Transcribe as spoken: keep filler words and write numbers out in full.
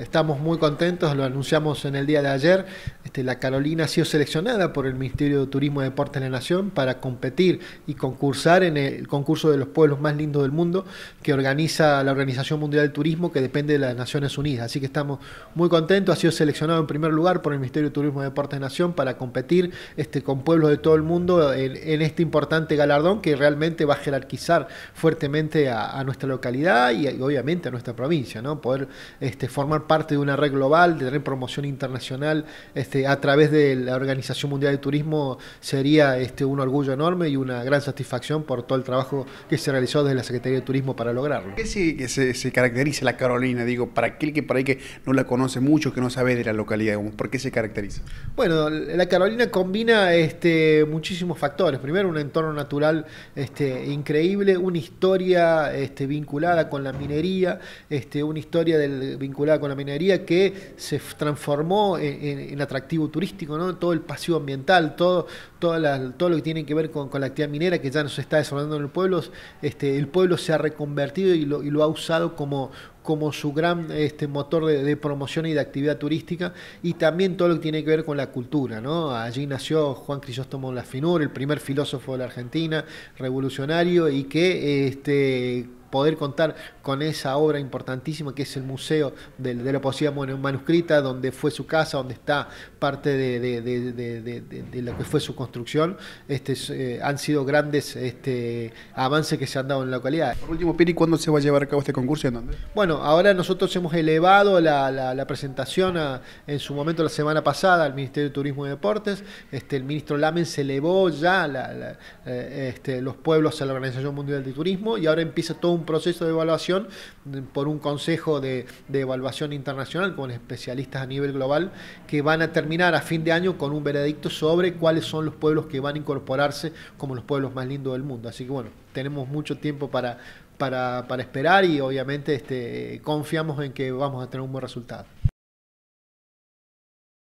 Estamos muy contentos, lo anunciamos en el día de ayer. Este, La Carolina ha sido seleccionada por el Ministerio de Turismo y Deportes de la Nación para competir y concursar en el concurso de los pueblos más lindos del mundo que organiza la Organización Mundial del Turismo, que depende de las Naciones Unidas. Así que estamos muy contentos. Ha sido seleccionado en primer lugar por el Ministerio de Turismo y Deportes de la Nación para competir este, con pueblos de todo el mundo en, en este importante galardón que realmente va a jerarquizar fuertemente a, a nuestra localidad y, y obviamente a nuestra provincia, ¿no? Poder este, formar parte de una red global, de tener promoción internacional este, a través de la Organización Mundial del Turismo sería este, un orgullo enorme y una gran satisfacción por todo el trabajo que se realizó desde la Secretaría de Turismo para lograrlo. ¿Qué sí, que se, se caracteriza La Carolina? Digo, para aquel que por ahí que no la conoce mucho, que no sabe de la localidad, ¿por qué se caracteriza? Bueno, La Carolina combina este, muchísimos factores. Primero, un entorno natural este, increíble, una historia este, vinculada con la minería, este, una historia del, vinculada con la minería que se transformó en, en, en atractivo turístico, ¿no? Todo el pasivo ambiental, todo, toda la, todo lo que tiene que ver con, con la actividad minera que ya nos está desarrollando en el pueblo. Este, el pueblo se ha reconvertido y lo, y lo ha usado como como su gran este, motor de, de promoción y de actividad turística, y también todo lo que tiene que ver con la cultura, ¿no? Allí nació Juan Crisóstomo Lafinur, el primer filósofo de la Argentina, revolucionario, y que este, poder contar con esa obra importantísima que es el Museo de, de la Poesía Manuscrita, donde fue su casa, donde está parte de, de, de, de, de, de, de lo que fue su construcción. Este, eh, han sido grandes este, avances que se han dado en la localidad. Por último, Piri, ¿cuándo se va a llevar a cabo este concurso y en dónde? Bueno, ahora nosotros hemos elevado la, la, la presentación a, en su momento la semana pasada al Ministerio de Turismo y Deportes. Este, el ministro Lamen se elevó ya la, la, eh, este, los pueblos a la Organización Mundial de Turismo, y ahora empieza todo un un proceso de evaluación por un consejo de, de evaluación internacional con especialistas a nivel global que van a terminar a fin de año con un veredicto sobre cuáles son los pueblos que van a incorporarse como los pueblos más lindos del mundo. Así que bueno, tenemos mucho tiempo para, para, para esperar, y obviamente este, confiamos en que vamos a tener un buen resultado.